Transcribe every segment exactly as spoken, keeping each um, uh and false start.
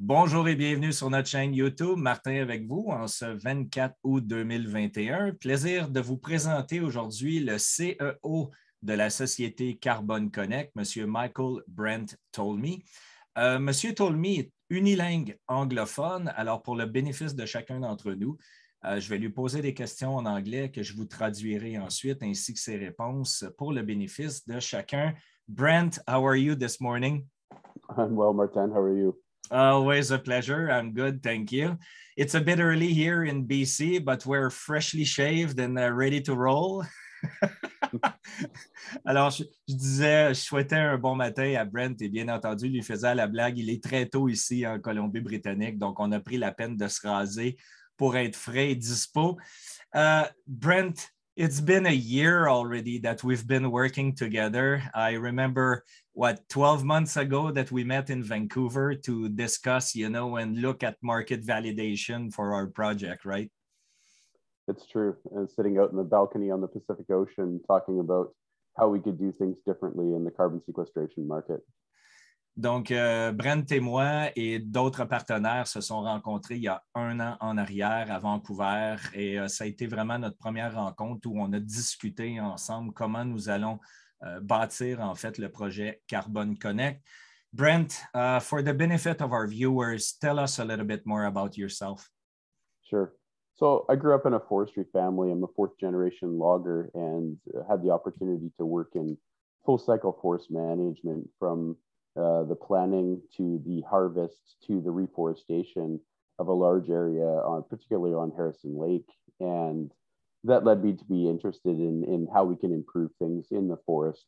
Bonjour et bienvenue sur notre chaîne YouTube. Martin avec vous en ce vingt-quatre août deux mille vingt et un. Plaisir de vous présenter aujourd'hui le C E O de la société Carbon Connect, M. Michael Brent Tholmie. Euh, M. Tholmie est unilingue anglophone, alors pour le bénéfice de chacun d'entre nous, euh, je vais lui poser des questions en anglais que je vous traduirai ensuite, ainsi que ses réponses pour le bénéfice de chacun. Brent, how are you this morning? I'm well, Martin. How are you? Always a pleasure. I'm good, thank you. It's a bit early here in B C, but we're freshly shaved and uh, ready to roll. Alors, je, je disais, je souhaitais un bon matin à Brent et bien entendu, lui faisait la blague, il est très tôt ici en Colombie-Britannique, donc on a pris la peine de se raser pour être frais et dispo. Uh, Brent, it's been a year already that we've been working together. I remember, what, twelve months ago that we met in Vancouver to discuss, you know, and look at market validation for our project, right? It's true. And sitting out in the balcony on the Pacific Ocean, talking about how we could do things differently in the carbon sequestration market. Donc, euh, Brent et moi et d'autres partenaires se sont rencontrés il y a un an en arrière à Vancouver et euh, ça a été vraiment notre première rencontre où on a discuté ensemble comment nous allons euh, bâtir en fait le projet Carbon Connect. Brent, uh, for the benefit of our viewers, tell us a little bit more about yourself. Sure. So I grew up in a forestry family. I'm a fourth generation logger and had the opportunity to work in full cycle forest management from Uh, the planning to the harvest to the reforestation of a large area, on, particularly on Harrison Lake. And that led me to be interested in, in how we can improve things in the forest.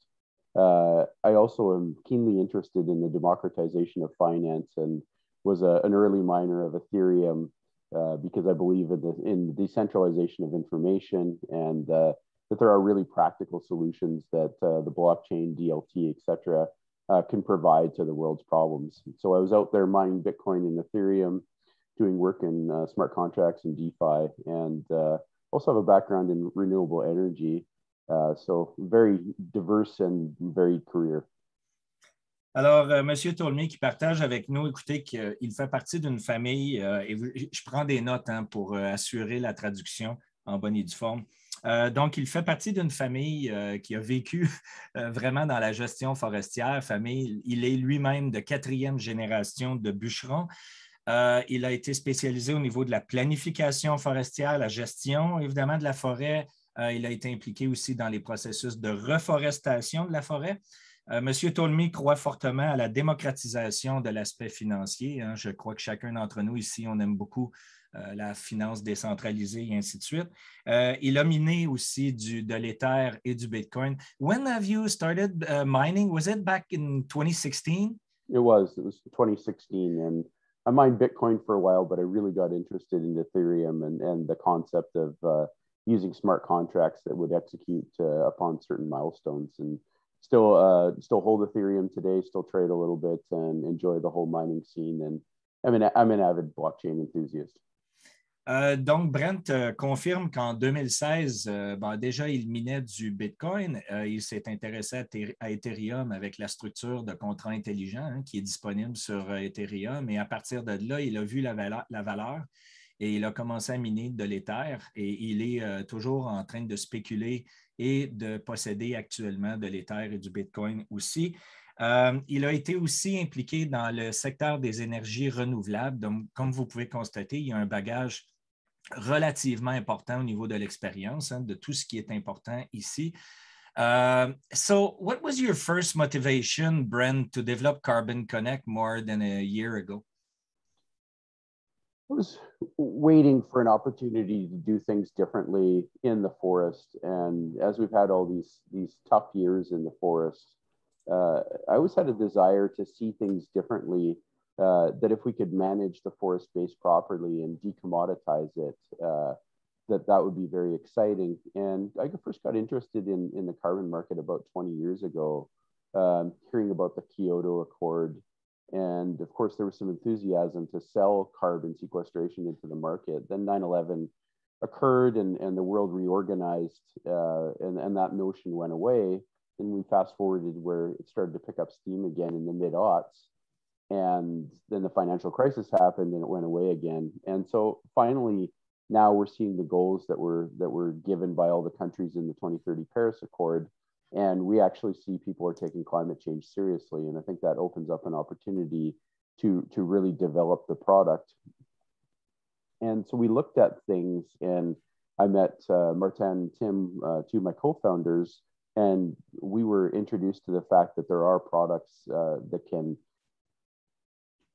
Uh, I also am keenly interested in the democratization of finance and was a, an early miner of Ethereum uh, because I believe in the, in the decentralization of information and uh, that there are really practical solutions that uh, the blockchain, D L T, et cetera, Uh, can provide to the world's problems. So I was out there mining Bitcoin and Ethereum, doing work in uh, smart contracts and DeFi, and uh, also have a background in renewable energy. Uh, so very diverse and varied career. Alors, euh, Monsieur Tholmie qui partage avec nous, écoutez, qu'il fait partie d'une famille, euh, et je prends des notes hein, pour euh, assurer la traduction en bonne et due forme. Euh, donc, il fait partie d'une famille euh, qui a vécu euh, vraiment dans la gestion forestière. Famille, il est lui-même de quatrième génération de bûcherons. Euh, il a été spécialisé au niveau de la planification forestière, la gestion évidemment de la forêt. Euh, il a été impliqué aussi dans les processus de reforestation de la forêt. Euh, Monsieur Tholmie croit fortement à la démocratisation de l'aspect financier. Hein. Je crois que chacun d'entre nous ici, on aime beaucoup Euh, la finance décentralisée et ainsi de suite. Euh, il a miné aussi du, de l'Ether et du Bitcoin. When have you started uh, mining? Was it back in twenty sixteen? It was. It was twenty sixteen. And I mined Bitcoin for a while, but I really got interested in Ethereum and, and the concept of uh, using smart contracts that would execute uh, upon certain milestones. And still, uh, still hold Ethereum today, still trade a little bit and enjoy the whole mining scene. And I'm an, I'm an avid blockchain enthusiast. Euh, donc, Brent euh, confirme qu'en deux mille seize, euh, ben déjà, il minait du Bitcoin. Euh, il s'est intéressé à, à Ethereum avec la structure de contrat intelligent hein, qui est disponible sur euh, Ethereum. Et à partir de là, il a vu la, vale la valeur et il a commencé à miner de l'Ether. Et il est euh, toujours en train de spéculer et de posséder actuellement de l'Ether et du Bitcoin aussi. Euh, il a été aussi impliqué dans le secteur des énergies renouvelables. Donc, comme vous pouvez constater, il y a un bagage relativement important au niveau de l'expérience, hein, de tout ce qui est important ici. Uh, so, what was your first motivation, Brent, to develop Carbon Connect more than a year ago? I was waiting for an opportunity to do things differently in the forest. And as we've had all these, these tough years in the forest, Uh, I always had a desire to see things differently, uh, that if we could manage the forest base properly and decommoditize it, uh, that that would be very exciting. And I first got interested in, in the carbon market about twenty years ago, um, hearing about the Kyoto Accord. And of course, there was some enthusiasm to sell carbon sequestration into the market. Then nine eleven occurred and, and the world reorganized uh, and, and that notion went away. And we fast forwarded where it started to pick up steam again in the mid-aughts. And then the financial crisis happened and it went away again. And so finally, now we're seeing the goals that were that were given by all the countries in the twenty thirty Paris Accord. And we actually see people are taking climate change seriously. And I think that opens up an opportunity to, to really develop the product. And so we looked at things, and I met uh, Martin and Tim, uh, two of my co-founders, and we were introduced to the fact that there are products uh, that can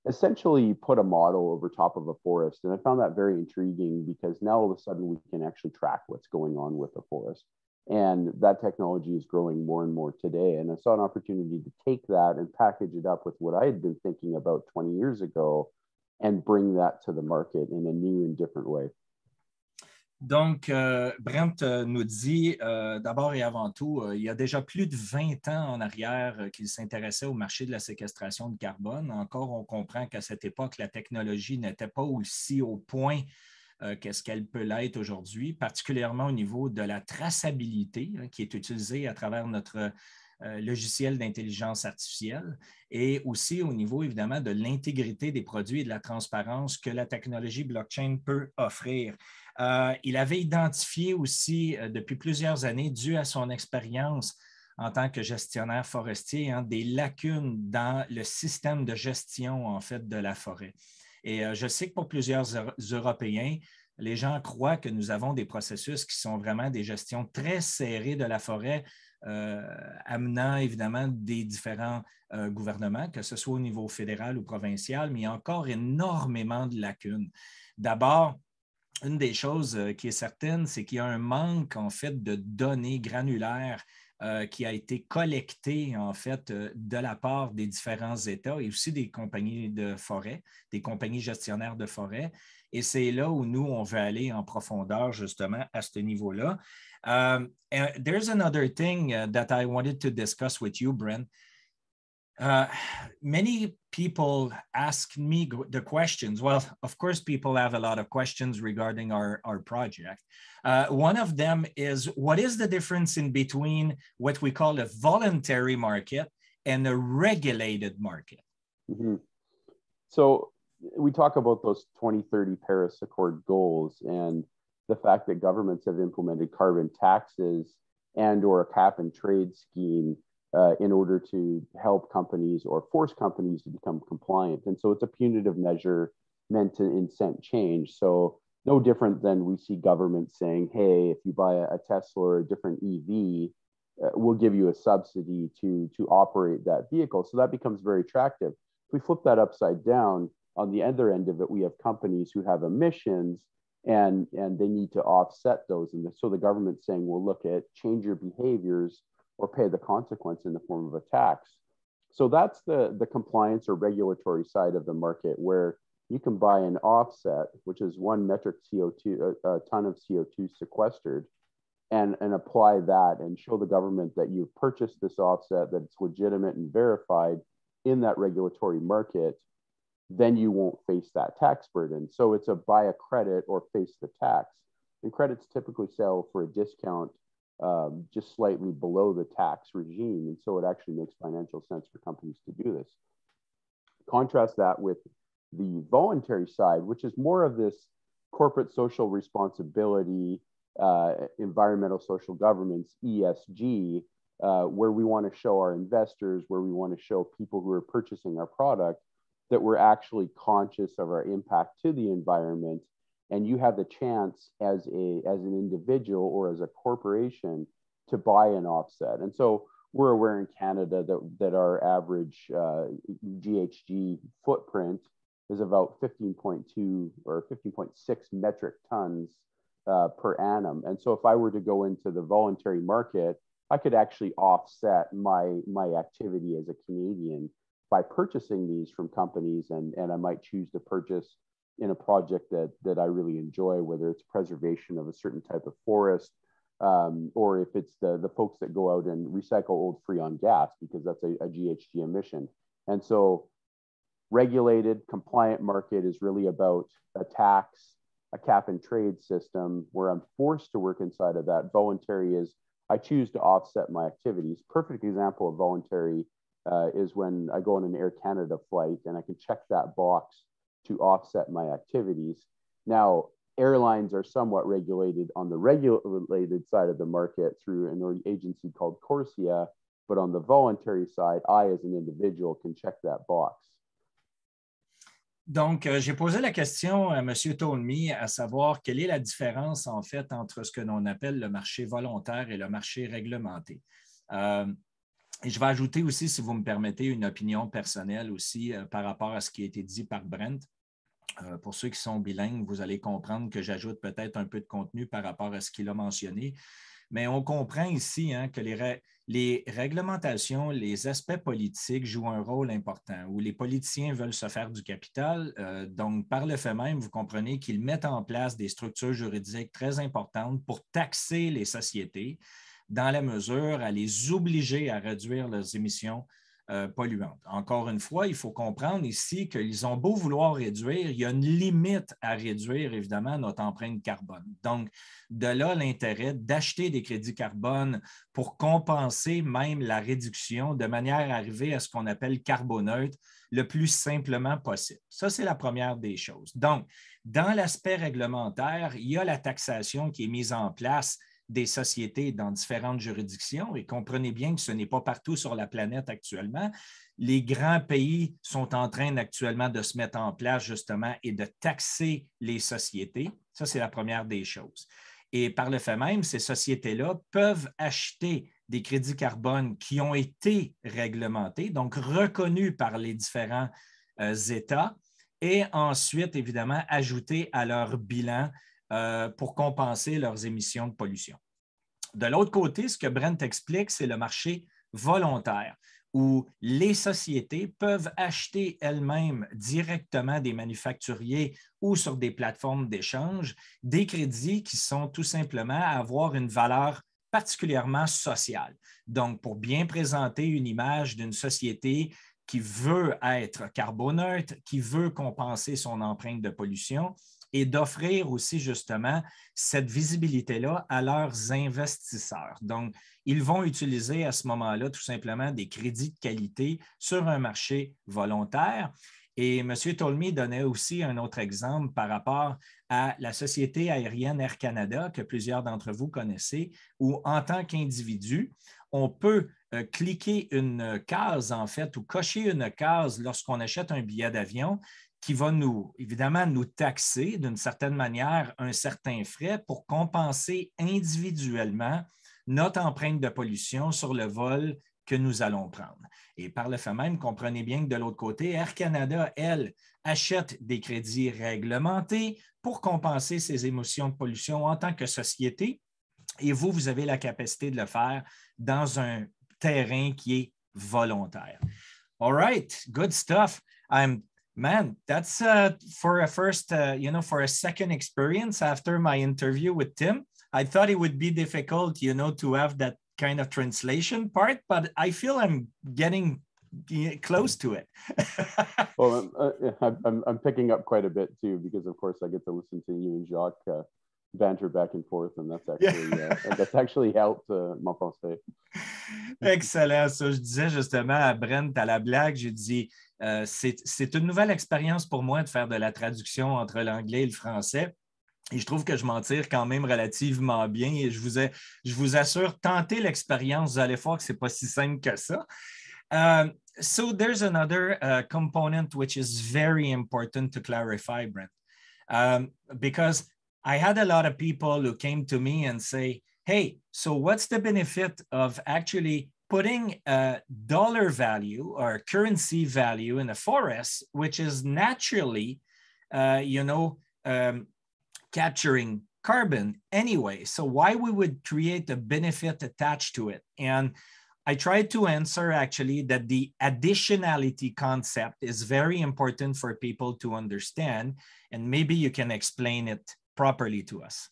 essentially put a model over top of a forest. And I found that very intriguing, because now all of a sudden we can actually track what's going on with the forest. And that technology is growing more and more today. And I saw an opportunity to take that and package it up with what I had been thinking about twenty years ago and bring that to the market in a new and different way. Donc, euh, Brent nous dit, euh, d'abord et avant tout, euh, il y a déjà plus de vingt ans en arrière euh, qu'il s'intéressait au marché de la séquestration de carbone. Encore, on comprend qu'à cette époque, la technologie n'était pas aussi au point euh, qu'est-ce qu'elle peut l'être aujourd'hui, particulièrement au niveau de la traçabilité hein, qui est utilisée à travers notre euh, logiciel d'intelligence artificielle, et aussi au niveau, évidemment, de l'intégrité des produits et de la transparence que la technologie blockchain peut offrir. Euh, il avait identifié aussi euh, depuis plusieurs années, dû à son expérience en tant que gestionnaire forestier, hein, des lacunes dans le système de gestion en fait de la forêt. Et euh, je sais que pour plusieurs Européens, les gens croient que nous avons des processus qui sont vraiment des gestions très serrées de la forêt, euh, amenant évidemment des différents euh, gouvernements, que ce soit au niveau fédéral ou provincial, mais il y a encore énormément de lacunes. D'abord, une des choses qui est certaine, c'est qu'il y a un manque en fait de données granulaires euh, qui a été collectée en fait de la part des différents États et aussi des compagnies de forêt, des compagnies gestionnaires de forêt. Et c'est là où nous, on veut aller en profondeur justement à ce niveau-là. Um, and there's another thing that I wanted to discuss with you, Brent. Uh, many people ask me the questions. Well, of course, people have a lot of questions regarding our, our project. Uh, one of them is, what is the difference in between what we call a voluntary market and a regulated market? Mm-hmm. So we talk about those twenty thirty Paris Accord goals and the fact that governments have implemented carbon taxes and or a cap and trade scheme Uh, in order to help companies or force companies to become compliant. And so it's a punitive measure meant to incent change. So no different than we see governments saying, hey, if you buy a Tesla or a different E V, uh, we'll give you a subsidy to, to operate that vehicle. So that becomes very attractive. If we flip that upside down, on the other end of it, we have companies who have emissions and, and they need to offset those. And so the government's saying, well, look at change your behaviors or pay the consequence in the form of a tax. So that's the, the compliance or regulatory side of the market, where you can buy an offset, which is one metric C O two, a, a ton of C O two sequestered, and, and apply that and show the government that you've purchased this offset, that it's legitimate and verified in that regulatory market, then you won't face that tax burden. So it's a buy a credit or face the tax. And credits typically sell for a discount Um, just slightly below the tax regime. And so it actually makes financial sense for companies to do this. Contrast that with the voluntary side, which is more of this corporate social responsibility, uh, environmental social governance, E S G, uh, where we want to show our investors, where we want to show people who are purchasing our product that we're actually conscious of our impact to the environment. And you have the chance as a as an individual or as a corporation to buy an offset. And so we're aware in Canada that, that our average uh, G H G footprint is about fifteen point two or fifteen point six metric tons uh, per annum. And so if I were to go into the voluntary market, I could actually offset my, my activity as a Canadian by purchasing these from companies. And, and I might choose to purchase in a project that, that I really enjoy, whether it's preservation of a certain type of forest, um, or if it's the, the folks that go out and recycle old freon gas, because that's a, a G H G emission. And so regulated, compliant market is really about a tax, a cap and trade system where I'm forced to work inside of that. Voluntary is I choose to offset my activities. Perfect example of voluntary uh, is when I go on an Air Canada flight and I can check that box to offset my activities. Now, airlines are somewhat regulated on the regulated side of the market through an agency called Corsia, but on the voluntary side, I as an individual can check that box. Donc, euh, j'ai posé la question à M. Tholmie à savoir quelle est la différence en fait entre ce que l'on appelle le marché volontaire et le marché réglementé. Euh, et je vais ajouter aussi, si vous me permettez, une opinion personnelle aussi euh, par rapport à ce qui a été dit par Brent. Euh, pour ceux qui sont bilingues, vous allez comprendre que j'ajoute peut-être un peu de contenu par rapport à ce qu'il a mentionné. Mais on comprend ici hein, que les, ré les réglementations, les aspects politiques jouent un rôle important, où les politiciens veulent se faire du capital. Euh, donc, par le fait même, vous comprenez qu'ils mettent en place des structures juridiques très importantes pour taxer les sociétés dans la mesure à les obliger à réduire leurs émissions euh, polluantes. Encore une fois, il faut comprendre ici qu'ils ont beau vouloir réduire, il y a une limite à réduire, évidemment, notre empreinte carbone. Donc, de là l'intérêt d'acheter des crédits carbone pour compenser même la réduction de manière à arriver à ce qu'on appelle carboneutre le plus simplement possible. Ça, c'est la première des choses. Donc, dans l'aspect réglementaire, il y a la taxation qui est mise en place des sociétés dans différentes juridictions et comprenez bien que ce n'est pas partout sur la planète actuellement. Les grands pays sont en train actuellement de se mettre en place justement et de taxer les sociétés. Ça, c'est la première des choses. Et par le fait même, ces sociétés-là peuvent acheter des crédits carbone qui ont été réglementés, donc reconnus par les différents euh, États et ensuite, évidemment, ajoutés à leur bilan Euh, pour compenser leurs émissions de pollution. De l'autre côté, ce que Brent explique, c'est le marché volontaire, où les sociétés peuvent acheter elles-mêmes directement des manufacturiers ou sur des plateformes d'échange des crédits qui sont tout simplement à avoir une valeur particulièrement sociale. Donc, pour bien présenter une image d'une société qui veut être carboneutre, qui veut compenser son empreinte de pollution, et d'offrir aussi justement cette visibilité-là à leurs investisseurs. Donc, ils vont utiliser à ce moment-là tout simplement des crédits de qualité sur un marché volontaire. Et M. Tholmie donnait aussi un autre exemple par rapport à la société aérienne Air Canada, que plusieurs d'entre vous connaissez, où en tant qu'individu, on peut euh, cliquer une case en fait ou cocher une case lorsqu'on achète un billet d'avion qui va nous, évidemment, nous taxer d'une certaine manière un certain frais pour compenser individuellement notre empreinte de pollution sur le vol que nous allons prendre. Et par le fait même, comprenez bien que de l'autre côté, Air Canada, elle, achète des crédits réglementés pour compenser ses émissions de pollution en tant que société. Et vous, vous avez la capacité de le faire dans un terrain qui est volontaire. All right, good stuff. I'm Man, that's uh, for a first, uh, you know, for a second experience after my interview with Tim. I thought it would be difficult, you know, to have that kind of translation part, but I feel I'm getting close to it. Well, I'm, I'm, I'm picking up quite a bit too, because of course I get to listen to you and Jacques uh, banter back and forth, and that's actually yeah. uh, that's actually helped uh, my français. Excellent. Ça, je disais justement à Brent, à la blague, j'ai dit, euh, c'est une nouvelle expérience pour moi de faire de la traduction entre l'anglais et le français. Et je trouve que je m'en tire quand même relativement bien. Et je vous, ai, je vous assure, tentez l'expérience, vous allez voir que ce n'est pas si simple que ça. Uh, so, there's another uh, component which is very important to clarify, Brent. Um, because I had a lot of people who came to me and say, hey, so what's the benefit of actually putting a dollar value or currency value in a forest, which is naturally, uh, you know, um, capturing carbon anyway? So why we would create a benefit attached to it? And I tried to answer actually that the additionality concept is very important for people to understand, and maybe you can explain it properly to us.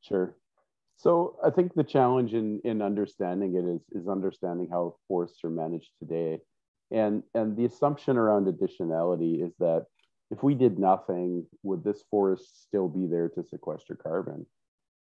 Sure. So I think the challenge in, in understanding it is, is understanding how forests are managed today. And, and the assumption around additionality is that if we did nothing, would this forest still be there to sequester carbon?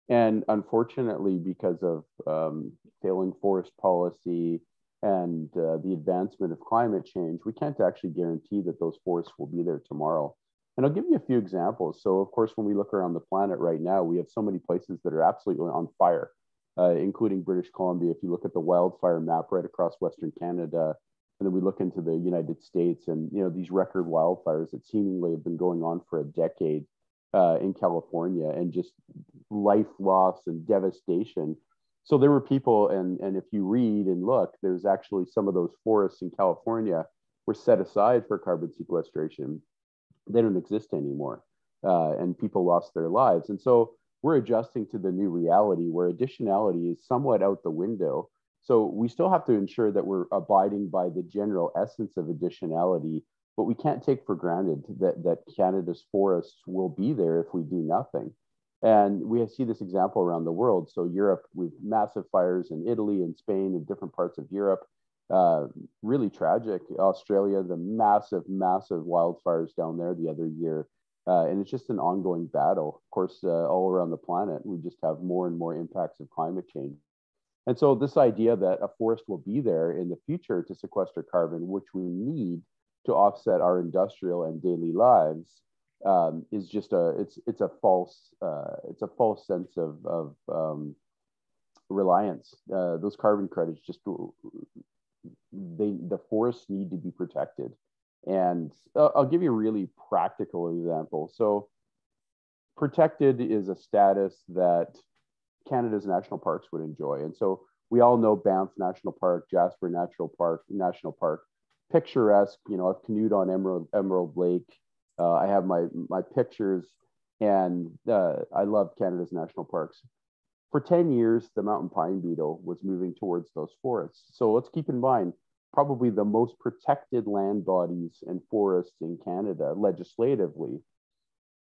And unfortunately, because of um, failing forest policy, and uh, the advancement of climate change, we can't actually guarantee that those forests will be there tomorrow. And I'll give you a few examples. So of course, when we look around the planet right now, we have so many places that are absolutely on fire, uh, including British Columbia. If you look at the wildfire map right across Western Canada, and then we look into the United States and, you know, these record wildfires that seemingly have been going on for a decade uh, in California, and just life loss and devastation. So there were people, and, and if you read and look, there's actually some of those forests in California were set aside for carbon sequestration. They don't exist anymore, uh, and people lost their lives. And so we're adjusting to the new reality where additionality is somewhat out the window. So we still have to ensure that we're abiding by the general essence of additionality, but we can't take for granted that, that Canada's forests will be there if we do nothing. And we see this example around the world. So Europe, with massive fires in Italy and Spain and different parts of Europe, uh, really tragic. Australia, the massive, massive wildfires down there the other year. Uh, and it's just an ongoing battle. Of course, uh, all around the planet, we just have more and more impacts of climate change. And so this idea that a forest will be there in the future to sequester carbon, which we need to offset our industrial and daily lives, Um, is just a it's it's a false uh, it's a false sense of of um, reliance. Uh, those carbon credits just they the forests need to be protected. And uh, I'll give you a really practical example. So, protected is a status that Canada's national parks would enjoy, and so we all know Banff National Park, Jasper National Park, National Park, picturesque. You know, I've canoed on Emerald Emerald Lake. Uh, I have my, my pictures, and uh, I love Canada's national parks. For ten years, the mountain pine beetle was moving towards those forests. So let's keep in mind, probably the most protected land bodies and forests in Canada legislatively.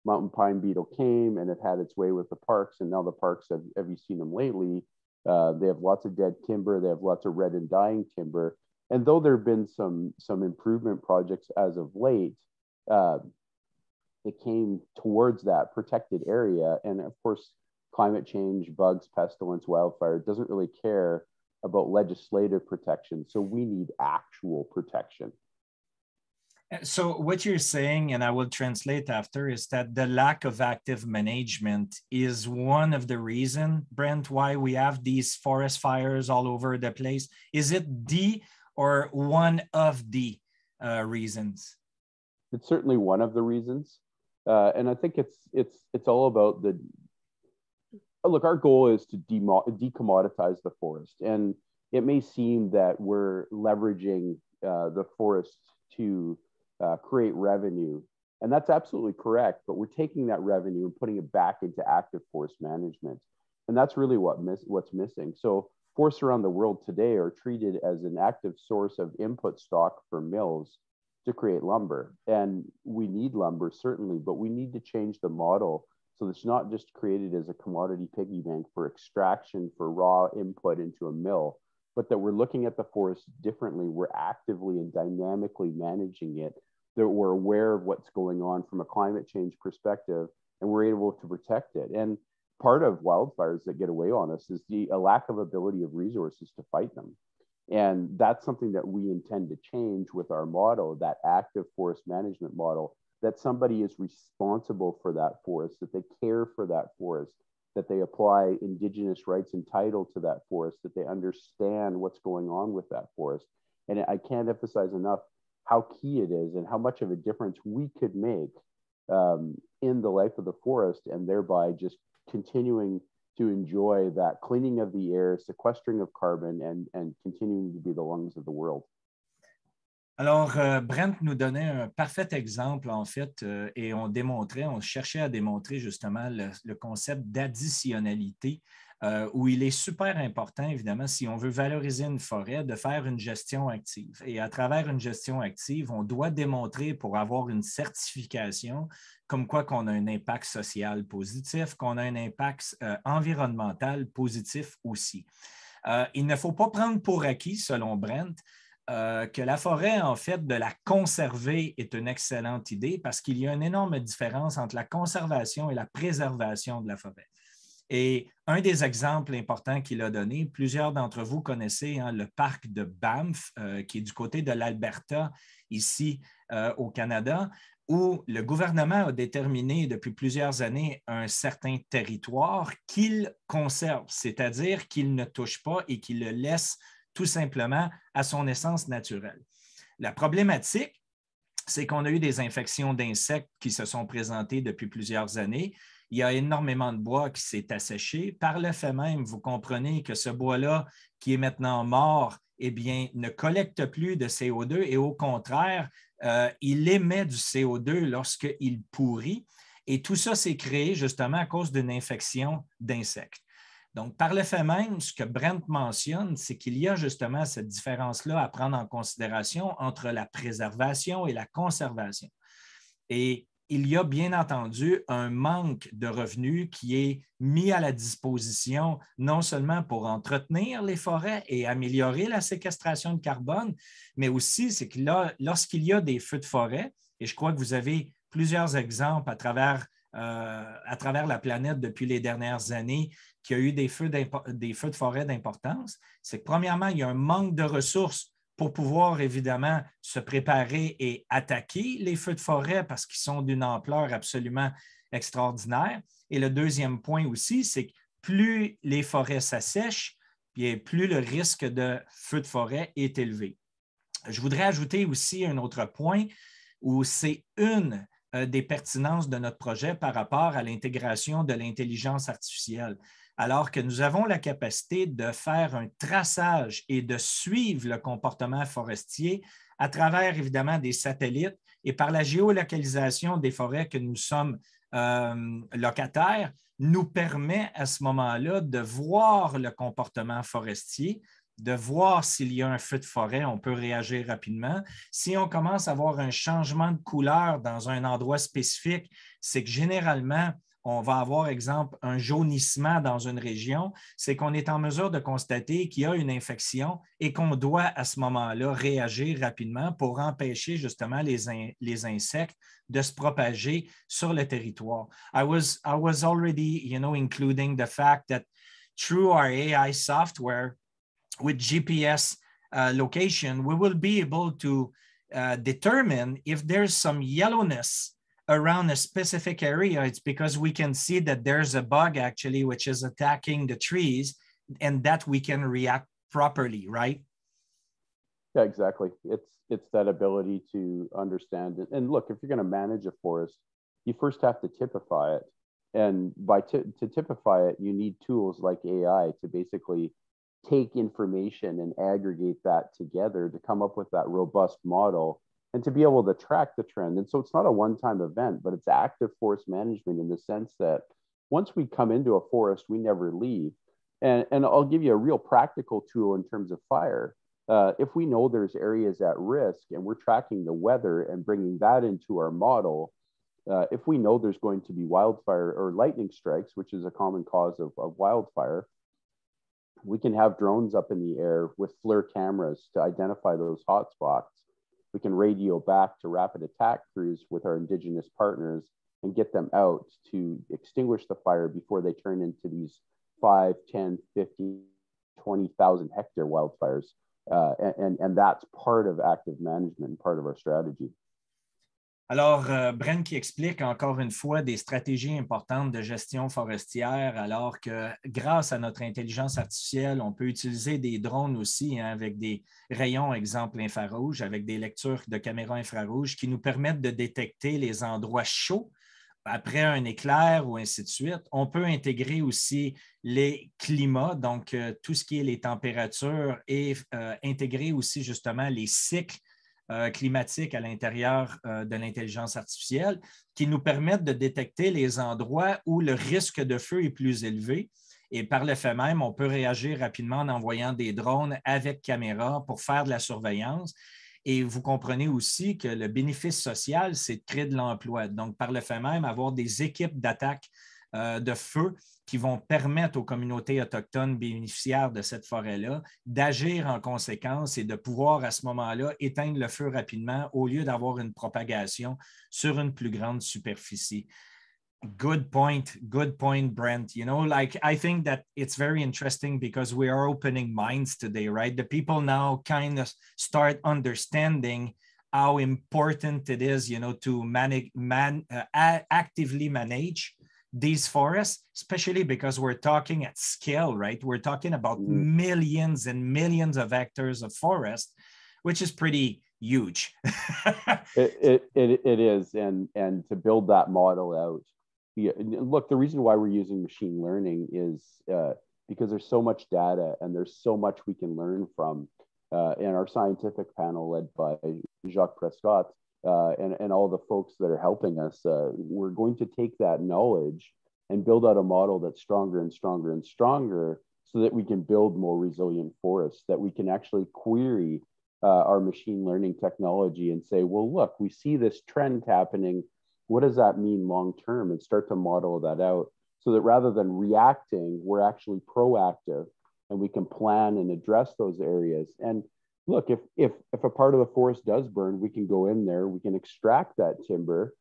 Mountain pine beetle came and it had its way with the parks, and now the parks, have, have you seen them lately? Uh, they have lots of dead timber, they have lots of red and dying timber. And though there have been some, some improvement projects as of late, uh, it came towards that protected area. And of course, climate change, bugs, pestilence, wildfire doesn't really care about legislative protection. So we need actual protection. So what you're saying, and I will translate after, is that the lack of active management is one of the reason, Brent, why we have these forest fires all over the place. Is it the or one of the uh, reasons? It's certainly one of the reasons. Uh, and I think it's it's it's all about the, look, our goal is to demo, decommoditize the forest. And it may seem that we're leveraging uh, the forest to uh, create revenue. And that's absolutely correct, but we're taking that revenue and putting it back into active forest management. And that's really what miss, what's missing. So forests around the world today are treated as an active source of input stock for mills to create lumber, and we need lumber certainly, but we need to change the model so it's not just created as a commodity piggy bank for extraction, for raw input into a mill, but that we're looking at the forest differently. We're actively and dynamically managing it, that we're aware of what's going on from a climate change perspective, and we're able to protect it. And part of wildfires that get away on us is the a lack of ability of resources to fight them. And that's something that we intend to change with our model, that active forest management model, that somebody is responsible for that forest, that they care for that forest, that they apply Indigenous rights and title to that forest, that they understand what's going on with that forest. And I can't emphasize enough how key it is and how much of a difference we could make um, in the life of the forest, and thereby just continuing to enjoy that cleaning of the air, sequestering of carbon, and, and continuing to be the lungs of the world. Alors, euh, Brent nous donnait un parfait exemple, en fait, euh, et on démontrait, on cherchait à démontrer justement le, le concept d'additionnalité, euh, où il est super important, évidemment, si on veut valoriser une forêt, de faire une gestion active. Et à travers une gestion active, on doit démontrer, pour avoir une certification, comme quoi qu'on a un impact social positif, qu'on a un impact euh, environnemental positif aussi. Euh, il ne faut pas prendre pour acquis, selon Brent, Euh, que la forêt, en fait, de la conserver est une excellente idée parce qu'il y a une énorme différence entre la conservation et la préservation de la forêt. Et un des exemples importants qu'il a donné, plusieurs d'entre vous connaissez hein, le parc de Banff, euh, qui est du côté de l'Alberta, ici euh, au Canada, où le gouvernement a déterminé depuis plusieurs années un certain territoire qu'il conserve, c'est-à-dire qu'il ne touche pas et qu'il le laisse tout simplement à son essence naturelle. La problématique, c'est qu'on a eu des infections d'insectes qui se sont présentées depuis plusieurs années. Il y a énormément de bois qui s'est asséché. Par le fait même, vous comprenez que ce bois-là, qui est maintenant mort, eh bien, ne collecte plus de C O deux et au contraire, euh, il émet du C O deux lorsqu'il pourrit. Et tout ça s'est créé justement à cause d'une infection d'insectes. Donc, par le fait même, ce que Brent mentionne, c'est qu'il y a justement cette différence-là à prendre en considération entre la préservation et la conservation. Et il y a bien entendu un manque de revenus qui est mis à la disposition non seulement pour entretenir les forêts et améliorer la séquestration de carbone, mais aussi c'est que là, lorsqu'il y a des feux de forêt, et je crois que vous avez plusieurs exemples à travers, euh, à travers la planète depuis les dernières années, qu'il y a eu des feux, des feux de forêt d'importance, c'est que premièrement, il y a un manque de ressources pour pouvoir évidemment se préparer et attaquer les feux de forêt parce qu'ils sont d'une ampleur absolument extraordinaire. Et le deuxième point aussi, c'est que plus les forêts s'assèchent, plus le risque de feux de forêt est élevé. Je voudrais ajouter aussi un autre point où c'est une des pertinences de notre projet par rapport à l'intégration de l'intelligence artificielle. Alors que nous avons la capacité de faire un traçage et de suivre le comportement forestier à travers, évidemment, des satellites et par la géolocalisation des forêts que nous sommes euh, locataires, nous permet à ce moment-là de voir le comportement forestier, de voir s'il y a un feu de forêt, on peut réagir rapidement. Si on commence à voir un changement de couleur dans un endroit spécifique, c'est que généralement, on va avoir, exemple, un jaunissement dans une région, c'est qu'on est en mesure de constater qu'il y a une infection et qu'on doit, à ce moment-là, réagir rapidement pour empêcher, justement, les, in les insectes de se propager sur le territoire. I was, I was already, you know, including the fact that through our A I software, with G P S uh, location, we will be able to uh, determine if there's some yellowness around a specific area. It's because we can see that there's a bug actually, which is attacking the trees and that we can react properly, right? Yeah, exactly. It's, it's that ability to understand. And look, if you're gonna manage a forest, you first have to typify it. And by t to typify it, you need tools like A I to basically take information and aggregate that together to come up with that robust model and to be able to track the trend. And so it's not a one-time event, but it's active forest management in the sense that once we come into a forest, we never leave. And, and I'll give you a real practical tool in terms of fire. Uh, if we know there's areas at risk and we're tracking the weather and bringing that into our model, uh, if we know there's going to be wildfire or lightning strikes, which is a common cause of, of wildfire, we can have drones up in the air with FLIR cameras to identify those hotspots. We can radio back to rapid attack crews with our Indigenous partners and get them out to extinguish the fire before they turn into these five, ten, fifty, twenty thousand hectare wildfires. Uh, and, and that's part of active management and part of our strategy. Alors, Brent qui explique encore une fois des stratégies importantes de gestion forestière, alors que grâce à notre intelligence artificielle, on peut utiliser des drones aussi hein, avec des rayons, exemple infrarouge, avec des lectures de caméras infrarouges qui nous permettent de détecter les endroits chauds après un éclair ou ainsi de suite. On peut intégrer aussi les climats, donc euh, tout ce qui est les températures et euh, intégrer aussi justement les cycles climatique à l'intérieur de l'intelligence artificielle qui nous permettent de détecter les endroits où le risque de feu est plus élevé. Et par le fait même, on peut réagir rapidement en envoyant des drones avec caméra pour faire de la surveillance. Et vous comprenez aussi que le bénéfice social, c'est de créer de l'emploi. Donc, par le fait même, avoir des équipes d'attaque de feu qui vont permettre aux communautés autochtones bénéficiaires de cette forêt-là d'agir en conséquence et de pouvoir à ce moment-là éteindre le feu rapidement au lieu d'avoir une propagation sur une plus grande superficie. Good point. Good point, Brent. You know, like, I think that it's very interesting because we are opening minds today, right? The people now kind of start understanding how important it is, you know, to manage, man, uh, actively manage these forests, especially because we're talking at scale, right? We're talking about mm-hmm. millions and millions of hectares of forest, which is pretty huge. it, it, it, it is. And, and to build that model out, yeah, look, the reason why we're using machine learning is uh, because there's so much data and there's so much we can learn from. Uh, and our scientific panel led by Jacques Prescott uh, and, and all the folks that are helping us, uh, we're going to take that knowledge and build out a model that's stronger and stronger and stronger so that we can build more resilient forests, that we can actually query uh, our machine learning technology and say, well, look, we see this trend happening. What does that mean long-term? And start to model that out so that rather than reacting, we're actually proactive and we can plan and address those areas. And look, if, if, if a part of the forest does burn, we can go in there, we can extract that timber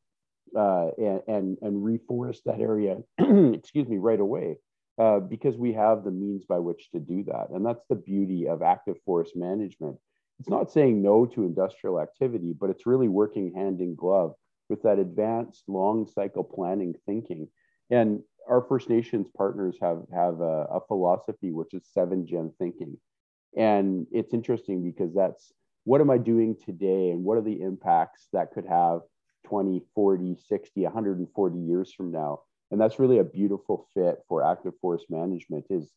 uh, and, and, and reforest that area, excuse me, right away, uh, because we have the means by which to do that. And that's the beauty of active forest management. It's not saying no to industrial activity, but it's really working hand in glove with that advanced long cycle planning thinking. And our First Nations partners have, have a, a philosophy, which is seven gen thinking. And it's interesting because that's, what am I doing today? And what are the impacts that could have twenty, forty, sixty, one hundred forty years from now? And that's really a beautiful fit for active forest management is,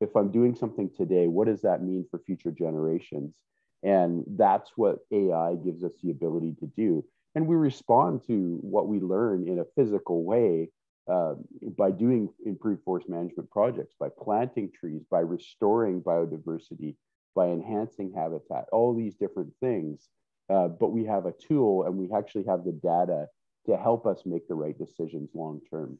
if I'm doing something today, what does that mean for future generations? And that's what A I gives us the ability to do. And we respond to what we learn in a physical way uh, by doing improved forest management projects, by planting trees, by restoring biodiversity, by enhancing habitat, all these different things. Uh, but we have a tool and we actually have the data to help us make the right decisions long-term.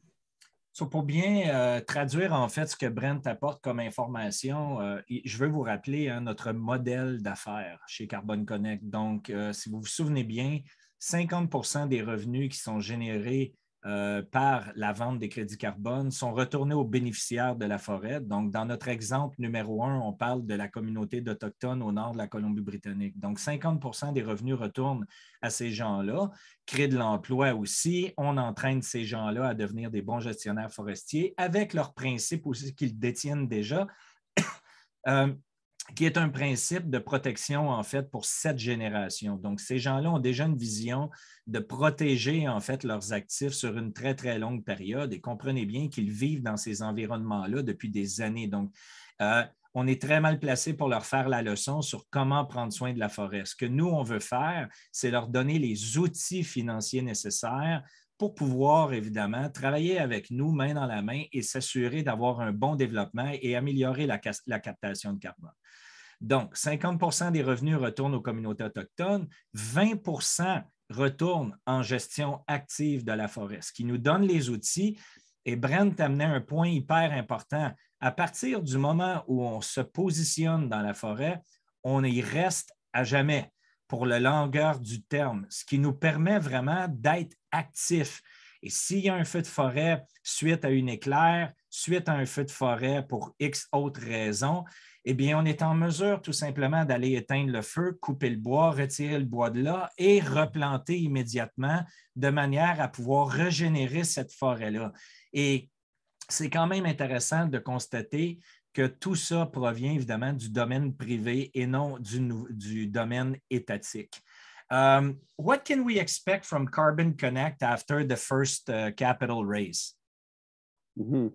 So pour bien euh, traduire en fait ce que Brent apporte comme information, euh, je veux vous rappeler hein, notre modèle d'affaires chez Carbon Connect. Donc, euh, si vous vous souvenez bien, cinquante pour cent des revenus qui sont générés euh, par la vente des crédits carbone sont retournés aux bénéficiaires de la forêt. Donc, dans notre exemple numéro un, on parle de la communauté d'Autochtones au nord de la Colombie-Britannique. Donc, cinquante pour cent des revenus retournent à ces gens-là, créent de l'emploi aussi. On entraîne ces gens-là à devenir des bons gestionnaires forestiers avec leurs principes aussi qu'ils détiennent déjà, euh, qui est un principe de protection, en fait, pour cette génération. Donc, ces gens-là ont déjà une vision de protéger, en fait, leurs actifs sur une très, très longue période. Et comprenez bien qu'ils vivent dans ces environnements-là depuis des années. Donc, euh, on est très mal placé pour leur faire la leçon sur comment prendre soin de la forêt. Ce que nous, on veut faire, c'est leur donner les outils financiers nécessaires pour pouvoir, évidemment, travailler avec nous main dans la main et s'assurer d'avoir un bon développement et améliorer la, la captation de carbone. Donc, cinquante pour cent des revenus retournent aux communautés autochtones, vingt pour cent retournent en gestion active de la forêt, ce qui nous donne les outils. Et Brent amenait un point hyper important. À partir du moment où on se positionne dans la forêt, on y reste à jamais pour la longueur du terme, ce qui nous permet vraiment d'être actifs. Et s'il y a un feu de forêt suite à une éclair, suite à un feu de forêt pour X autres raisons, eh bien, on est en mesure tout simplement d'aller éteindre le feu, couper le bois, retirer le bois de là et replanter immédiatement de manière à pouvoir régénérer cette forêt-là. Et c'est quand même intéressant de constater que tout ça provient évidemment du domaine privé et non du, du domaine étatique. Um, what can we expect from Carbon Connect after the first uh, capital raise? Mm-hmm.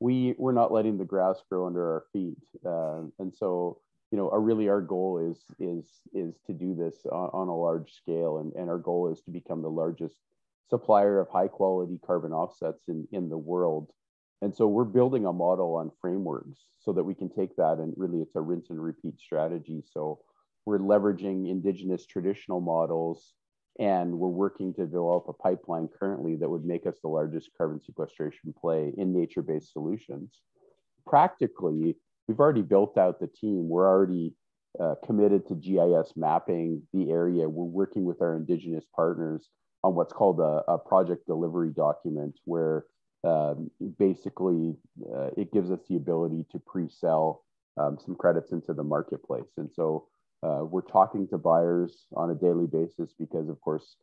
We, we're not letting the grass grow under our feet. Uh, and so, you know, our, really our goal is, is, is to do this on, on a large scale. And, and our goal is to become the largest supplier of high quality carbon offsets in, in the world. And so we're building a model on frameworks so that we can take that and really it's a rinse and repeat strategy. So we're leveraging indigenous traditional models and we're working to develop a pipeline currently that would make us the largest carbon sequestration play in nature-based solutions. Practically, we've already built out the team. We're already uh, committed to G I S mapping the area. We're working with our indigenous partners on what's called a, a project delivery document, where um, basically uh, it gives us the ability to pre-sell um, some credits into the marketplace. And so uh, we're talking to buyers on a daily basis because, of course,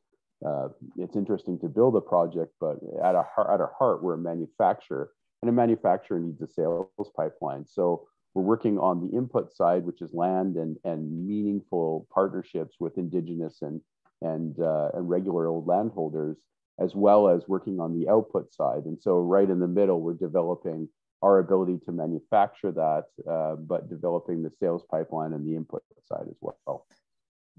uh, it's interesting to build a project, but at a at our heart, we're a manufacturer, and a manufacturer needs a sales pipeline. So we're working on the input side, which is land and, and meaningful partnerships with Indigenous and and, uh, and regular old landholders, as well as working on the output side. And so right in the middle, we're developing our ability to manufacture that, uh, but developing the sales pipeline and the input side as well.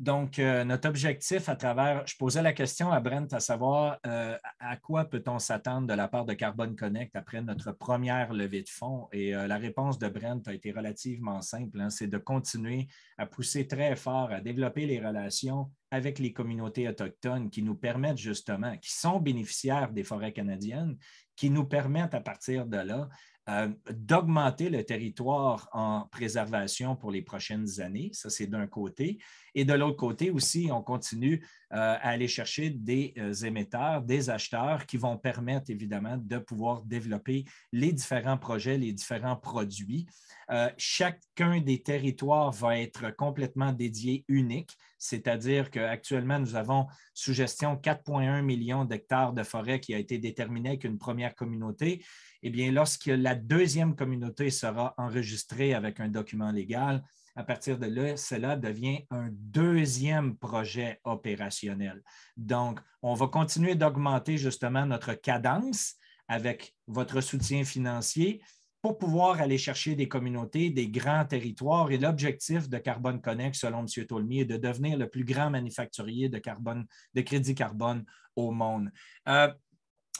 Donc, euh, notre objectif à travers, je posais la question à Brent à savoir euh, à quoi peut-on s'attendre de la part de Carbon Connect après notre première levée de fonds, et euh, la réponse de Brent a été relativement simple, hein, c'est de continuer à pousser très fort, à développer les relations avec les communautés autochtones qui nous permettent justement, qui sont bénéficiaires des forêts canadiennes, qui nous permettent à partir de là Euh, d'augmenter le territoire en préservation pour les prochaines années. Ça, c'est d'un côté. Et de l'autre côté aussi, on continue euh, à aller chercher des euh, émetteurs, des acheteurs qui vont permettre évidemment de pouvoir développer les différents projets, les différents produits. Euh, chacun des territoires va être complètement dédié unique, c'est-à-dire qu'actuellement, nous avons sous gestion quatre virgule un millions d'hectares de forêt qui a été déterminé avec une première communauté. Eh bien, lorsque la deuxième communauté sera enregistrée avec un document légal, à partir de là, cela devient un deuxième projet opérationnel. Donc, on va continuer d'augmenter justement notre cadence avec votre soutien financier pour pouvoir aller chercher des communautés, des grands territoires. Et l'objectif de Carbon Connect, selon M. Tholmie, est de devenir le plus grand manufacturier de, carbone, de crédit carbone au monde. Euh,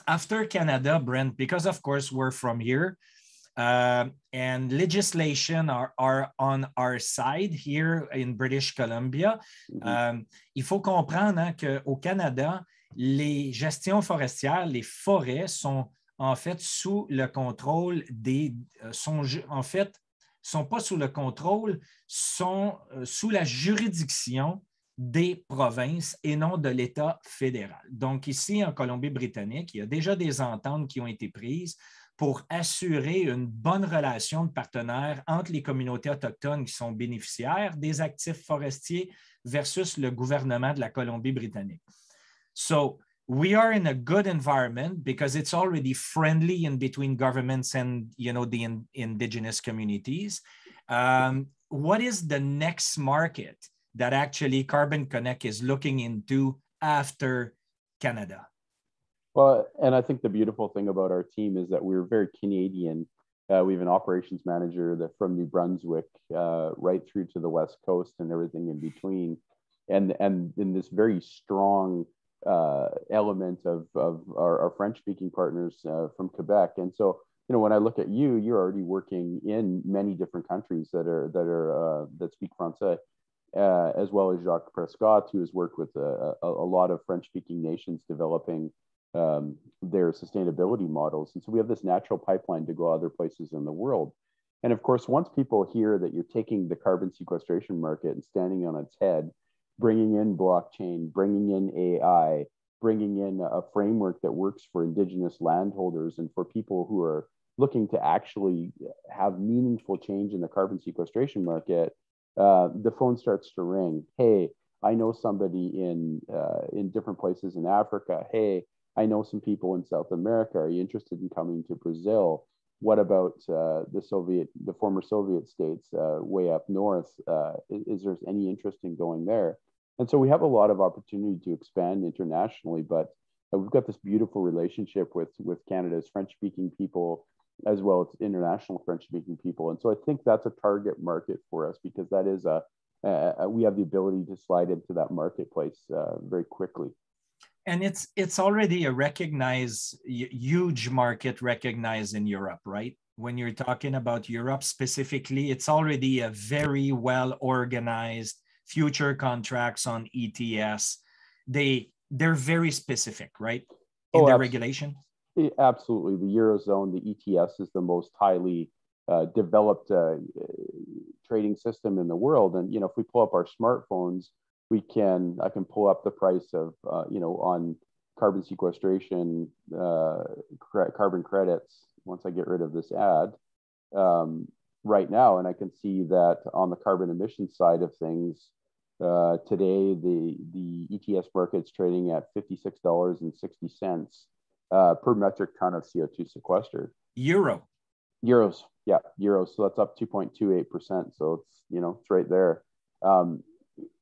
After Canada, Brent, because of course we're from here, uh, and legislation are, are on our side here in British Columbia. Mm-hmm. um, il faut comprendre hein, qu'au Canada, les gestions forestières, les forêts sont en fait sous le contrôle des... sont en fait, sont pas sous le contrôle, sont sous la juridiction des provinces et non de l'État fédéral. Donc ici, en Colombie-Britannique, il y a déjà des ententes qui ont été prises pour assurer une bonne relation de partenaires entre les communautés autochtones qui sont bénéficiaires des actifs forestiers versus le gouvernement de la Colombie-Britannique. So, we are in a good environment because it's already friendly in between governments and, you know, the in, indigenous communities. Um, what is the next market that actually Carbon Connect is looking into after Canada? Well, and I think the beautiful thing about our team is that we're very Canadian. Uh, we have an operations manager that from New Brunswick uh, right through to the West Coast and everything in between. And and in this very strong uh, element of, of our, our French-speaking partners uh, from Quebec. And so, you know, when I look at you, you're already working in many different countries that are that are uh, that speak Francais. Uh, as well as Jacques Prescott, who has worked with a, a, a lot of French-speaking nations developing um, their sustainability models. And so we have this natural pipeline to go other places in the world. And of course, once people hear that you're taking the carbon sequestration market and standing on its head, bringing in blockchain, bringing in A I, bringing in a framework that works for Indigenous landholders and for people who are looking to actually have meaningful change in the carbon sequestration market, Uh, the phone starts to ring. Hey, I know somebody in uh, in different places in Africa. Hey, I know some people in South America. Are you interested in coming to Brazil? What about uh, the Soviet, the former Soviet states uh, way up north? Uh, is, is there any interest in going there? And so we have a lot of opportunity to expand internationally, but we've got this beautiful relationship with with Canada's French-speaking people, as well as international French-speaking people. And so I think that's a target market for us because that is a, uh, we have the ability to slide into that marketplace uh, very quickly. And it's it's already a recognized, huge market recognized in Europe, right? When you're talking about Europe specifically, it's already a very well-organized future contracts on E T S. They, they're very specific, right? In oh, their absolutely. regulation? Absolutely. The Eurozone, the E T S is the most highly uh, developed uh, trading system in the world. And, you know, if we pull up our smartphones, we can, I can pull up the price of, uh, you know, on carbon sequestration, uh, carbon credits, once I get rid of this ad um, right now. And I can see that on the carbon emission side of things, uh, today, the, the E T S market's trading at fifty-six dollars and sixty cents uh, per metric ton of C O two sequestered. Euro. Euros, yeah, euros. So that's up two point two eight percent. So it's, you know, it's right there. Um,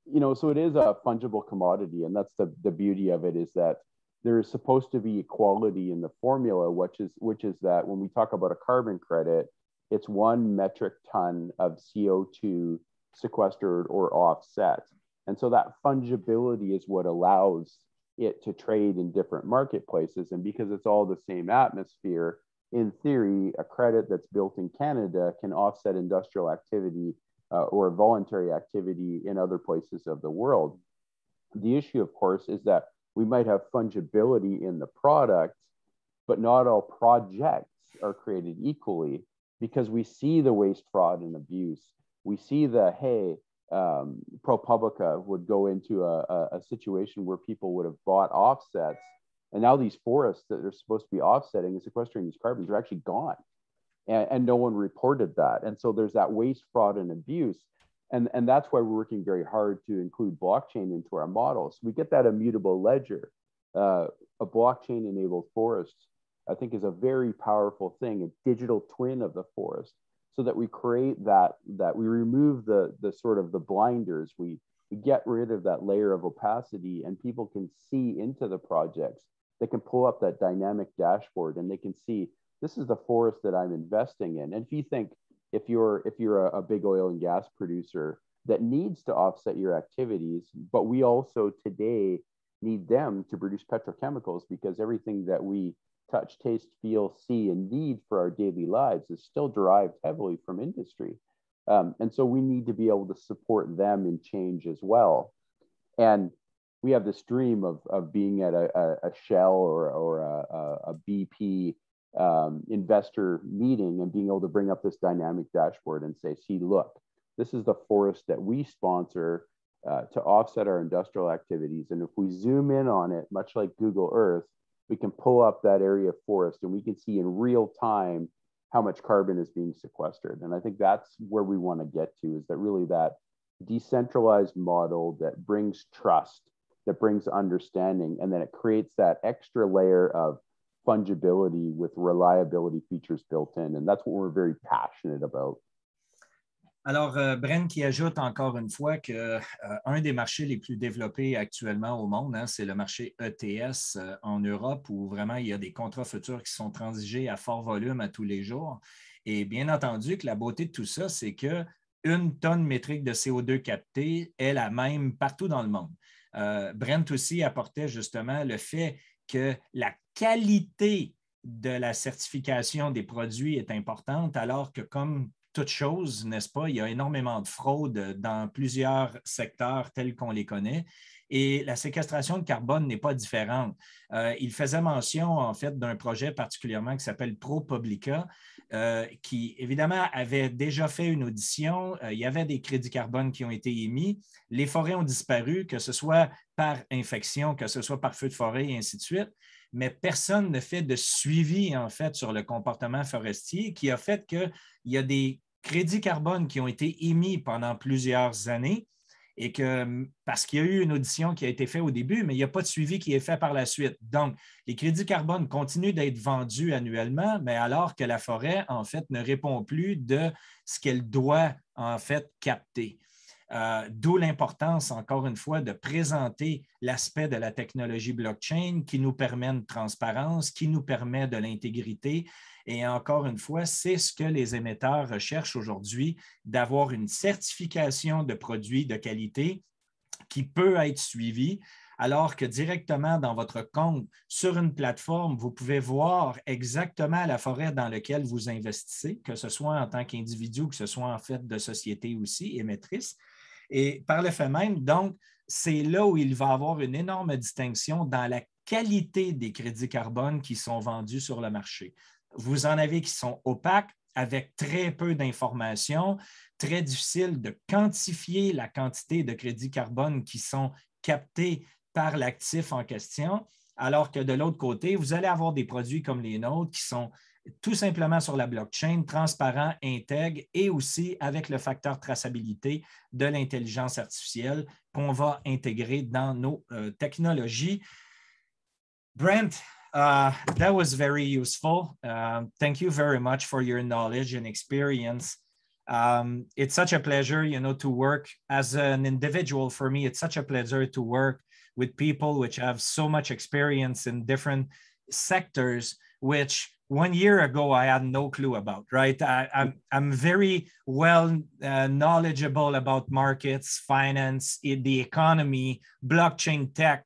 you know, so it is a fungible commodity. And that's the, the beauty of it, is that there is supposed to be equality in the formula, which is, which is that when we talk about a carbon credit, it's one metric ton of C O two sequestered or offset. And so that fungibility is what allows it to trade in different marketplaces. And because it's all the same atmosphere, in theory, a credit that's built in Canada can offset industrial activity uh, or voluntary activity in other places of the world. The issue, of course, is that we might have fungibility in the product, but not all projects are created equally, because we see the waste, fraud, and abuse. We see the, hey, um, ProPublica would go into a, a, a situation where people would have bought offsets, and now these forests that are supposed to be offsetting and sequestering these carbons are actually gone. And, and no one reported that. And so there's that waste, fraud, and abuse. And, and that's why we're working very hard to include blockchain into our models. We get that immutable ledger. Uh, a blockchain-enabled forest, I think, is a very powerful thing, a digital twin of the forest, so that we create that, that we remove the, the sort of the blinders. We, we get rid of that layer of opacity, and people can see into the projects. They can pull up that dynamic dashboard and they can see, this is the forest that I'm investing in. And if you think, if you're, if you're a, a big oil and gas producer that needs to offset your activities, but we also today need them to produce petrochemicals, because everything that we touch, taste, feel, see, and need for our daily lives is still derived heavily from industry. Um, and so we need to be able to support them in change as well. And we have this dream of, of being at a, a, a Shell or, or a, a B P um, investor meeting and being able to bring up this dynamic dashboard and say, see, look, this is the forest that we sponsor uh, to offset our industrial activities. And if we zoom in on it, much like Google Earth, we can pull up that area of forest and we can see in real time how much carbon is being sequestered. And I think that's where we want to get to, is that really that decentralized model that brings trust, that brings understanding, and then it creates that extra layer of fungibility with reliability features built in. And that's what we're very passionate about. Alors, euh, Brent qui ajoute encore une fois qu'un euh, des marchés les plus développés actuellement au monde, hein, c'est le marché E T S euh, en Europe, où vraiment il y a des contrats futurs qui sont transigés à fort volume à tous les jours. Et bien entendu que la beauté de tout ça, c'est qu'une tonne métrique de C O deux captée est la même partout dans le monde. Euh, Brent aussi apportait justement le fait que la qualité de la certification des produits est importante, alors que comme toute chose, n'est-ce pas? Il y a énormément de fraude dans plusieurs secteurs tels qu'on les connaît, et la séquestration de carbone n'est pas différente. Euh, il faisait mention, en fait, d'un projet particulièrement qui s'appelle ProPublica, euh, qui, évidemment, avait déjà fait une audition. Euh, il y avait des crédits carbone qui ont été émis. Les forêts ont disparu, que ce soit par infection, que ce soit par feu de forêt, et ainsi de suite. Mais personne ne fait de suivi, en fait, sur le comportement forestier, qui a fait qu'il y a des crédits carbone qui ont été émis pendant plusieurs années, et que, parce qu'il y a eu une audition qui a été faite au début, mais il n'y a pas de suivi qui est fait par la suite. Donc, les crédits carbone continuent d'être vendus annuellement, mais alors que la forêt, en fait, ne répond plus de ce qu'elle doit, en fait, capter. Euh, d'où l'importance, encore une fois, de présenter l'aspect de la technologie blockchain qui nous permet une transparence, qui nous permet de l'intégrité. Et encore une fois, c'est ce que les émetteurs recherchent aujourd'hui, d'avoir une certification de produits de qualité qui peut être suivie, alors que directement dans votre compte, sur une plateforme, vous pouvez voir exactement la forêt dans laquelle vous investissez, que ce soit en tant qu'individu, que ce soit en fait de société aussi, émettrice. Et par le fait même, donc, c'est là où il va y avoir une énorme distinction dans la qualité des crédits carbone qui sont vendus sur le marché. Vous en avez qui sont opaques, avec très peu d'informations, très difficile de quantifier la quantité de crédits carbone qui sont captés par l'actif en question, alors que de l'autre côté, vous allez avoir des produits comme les nôtres qui sont tout simplement sur la blockchain, transparent, intègre et aussi avec le facteur traçabilité de l'intelligence artificielle qu'on va intégrer dans nos euh, technologies. Brent, uh, that was very useful. Uh, thank you very much for your knowledge and experience. Um, it's such a pleasure, you know, to work as an individual. For me, it's such a pleasure to work with people which have so much experience in different sectors, which one year ago, I had no clue about, right? I, I'm, I'm very well uh, knowledgeable about markets, finance, the economy, blockchain tech,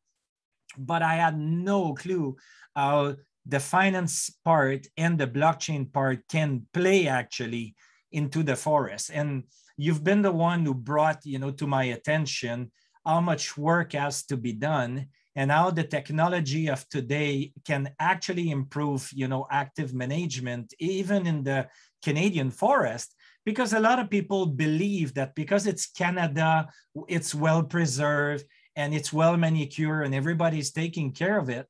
but I had no clue how the finance part and the blockchain part can play actually into the forest. And you've been the one who brought, you know, to my attention how much work has to be done and how the technology of today can actually improve, you know, active management, even in the Canadian forest, because a lot of people believe that because it's Canada, it's well-preserved and it's well-manicured and everybody's taking care of it.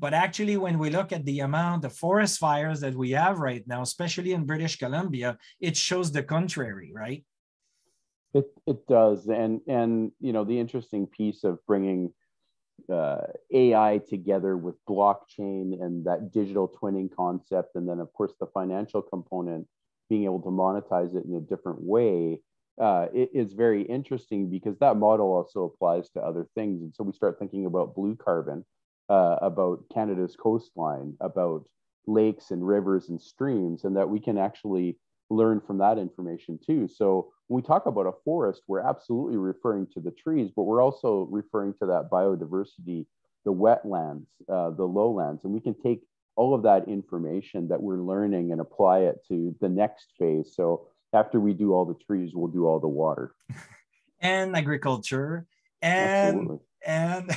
But actually, when we look at the amount of forest fires that we have right now, especially in British Columbia, it shows the contrary, right? It, it does. And, and, you know, the interesting piece of bringing Uh, A I together with blockchain and that digital twinning concept, and then of course the financial component, being able to monetize it in a different way, uh, it is very interesting because that model also applies to other things. And so we start thinking about blue carbon, uh, about Canada's coastline, about lakes and rivers and streams, and that we can actually learn from that information too. So when we talk about a forest, we're absolutely referring to the trees, but we're also referring to that biodiversity, the wetlands, uh, the lowlands, and we can take all of that information that we're learning and apply it to the next phase. So after we do all the trees, we'll do all the water. And agriculture and, absolutely. and,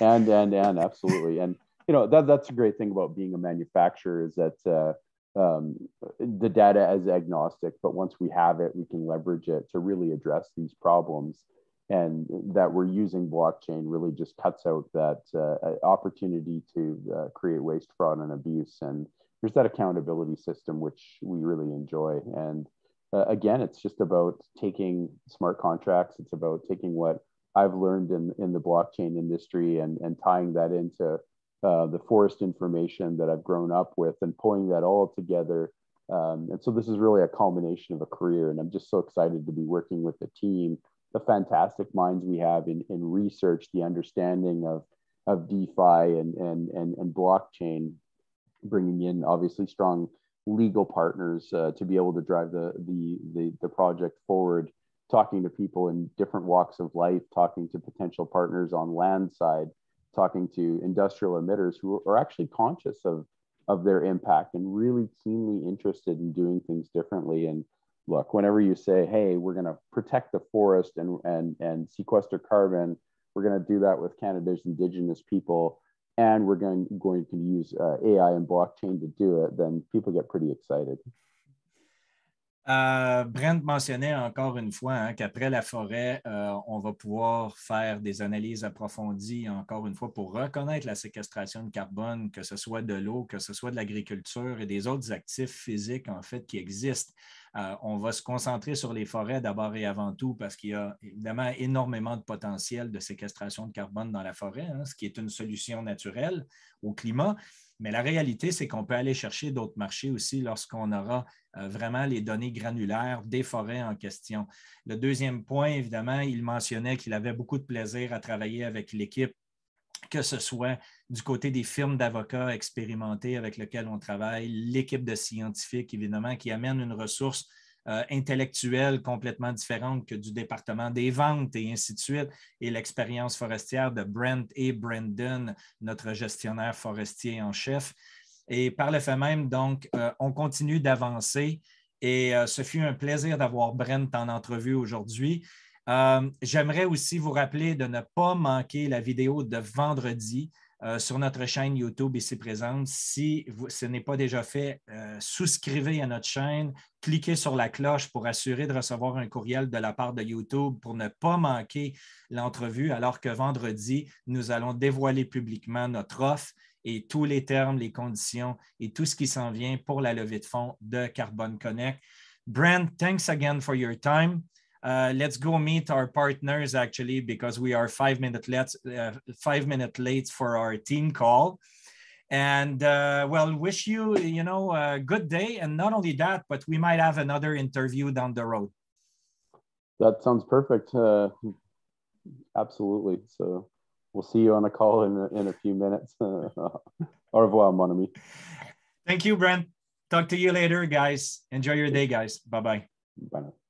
and, and, and absolutely. And, you know, that, that's a great thing about being a manufacturer is that, uh, Um, the data as agnostic, but once we have it, we can leverage it to really address these problems, and that we're using blockchain really just cuts out that uh, opportunity to uh, create waste, fraud, and abuse. And there's that accountability system, which we really enjoy. And uh, again, it's just about taking smart contracts. It's about taking what I've learned in, in the blockchain industry and, and tying that into Uh, the forest information that I've grown up with and pulling that all together. Um, and so this is really a culmination of a career. And I'm just so excited to be working with the team, the fantastic minds we have in, in research, the understanding of, of DeFi and, and, and, and blockchain, bringing in obviously strong legal partners uh, to be able to drive the, the, the, the project forward, talking to people in different walks of life, talking to potential partners on land side, talking to industrial emitters who are actually conscious of, of their impact and really keenly interested in doing things differently. And look, whenever you say, hey, we're going to protect the forest and, and, and sequester carbon, we're going to do that with Canada's Indigenous people, and we're going, going to use uh, A I and blockchain to do it, then people get pretty excited. Euh, Brent mentionnait encore une fois hein, qu'après la forêt, euh, on va pouvoir faire des analyses approfondies, encore une fois, pour reconnaître la séquestration de carbone, que ce soit de l'eau, que ce soit de l'agriculture et des autres actifs physiques, en fait, qui existent. Euh, on va se concentrer sur les forêts d'abord et avant tout parce qu'il y a évidemment énormément de potentiel de séquestration de carbone dans la forêt, hein, ce qui est une solution naturelle au climat. Mais la réalité, c'est qu'on peut aller chercher d'autres marchés aussi lorsqu'on aura euh, vraiment les données granulaires des forêts en question. Le deuxième point, évidemment, il mentionnait qu'il avait beaucoup de plaisir à travailler avec l'équipe, que ce soit du côté des firmes d'avocats expérimentés avec lesquelles on travaille, l'équipe de scientifiques, évidemment, qui amène une ressource Euh, intellectuelle complètement différente que du département des ventes et ainsi de suite, et l'expérience forestière de Brent et Brendan, notre gestionnaire forestier en chef. Et par le fait même, donc, euh, on continue d'avancer et euh, ce fut un plaisir d'avoir Brent en entrevue aujourd'hui. Euh, j'aimerais aussi vous rappeler de ne pas manquer la vidéo de vendredi euh, sur notre chaîne YouTube ici présente. Si vous, ce n'est pas déjà fait, euh, souscrivez à notre chaîne, cliquez sur la cloche pour assurer de recevoir un courriel de la part de YouTube pour ne pas manquer l'entrevue, alors que vendredi, nous allons dévoiler publiquement notre offre et tous les termes, les conditions et tout ce qui s'en vient pour la levée de fonds de Carbon Connect. Brent, thanks again for your time. Uh, let's go meet our partners, actually, because we are five minutes late, uh, five minutes late for our team call. And, uh, well, wish you, you know, a good day. And not only that, but we might have another interview down the road. That sounds perfect. Uh, absolutely. So we'll see you on a call in a, in a few minutes. Au revoir, mon ami. Thank you, Brent. Talk to you later, guys. Enjoy your day, guys. Bye-bye. Bye now.